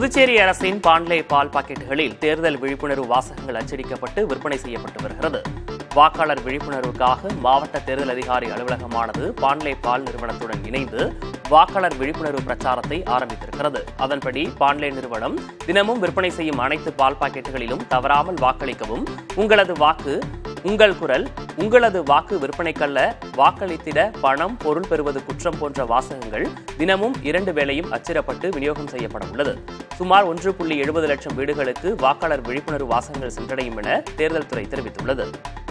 புதுச்சேரி அரசின் பாண்லே பால் பாக்கெட்டுகளில் தேர்தல் விழிப்புணர்வு வாசகங்கள் அச்சடிக்கப்பட்டு விற்பனை செய்யப்பட்டு வருகிறது. வாக்காளர் விழிப்புணர்வுக்காக மாவட்ட தேர்தல் அதிகாரி அலுவலகமானது பாண்லே பால் நிறுவனத்துடன் இணைந்து வாக்காளர் விழிப்புணர்வு பிரச்சாரத்தை ஆரம்பித்திருக்கிறது. அதன்படி பாண்லே நிறுவனம் தினமும் விற்பனை செய்யும் அனைத்து பால் பாக்கெட்டுகளிலும் தவறாமல் வாக்களிக்கவும், உங்களது வாக்கு உங்கள் குரல், உங்களது வாக்கு விற்பனைக்கல்ல, வாக்களித்திட பணம் பொருள் பெறுவது குற்றம் போன்ற வாசகங்கள் தினமும் 2 வேளையும் அச்சிடப்பட்டு விநியோகம் செய்யப்பட உள்ளது. சுமார் 1.70 லட்சம் வீடுகளுக்கு வாக்காளர் விழிப்புணர்வு வாசகங்கள் சென்றடையும் என தேர்தல் துறை தெரிவித்துள்ளது.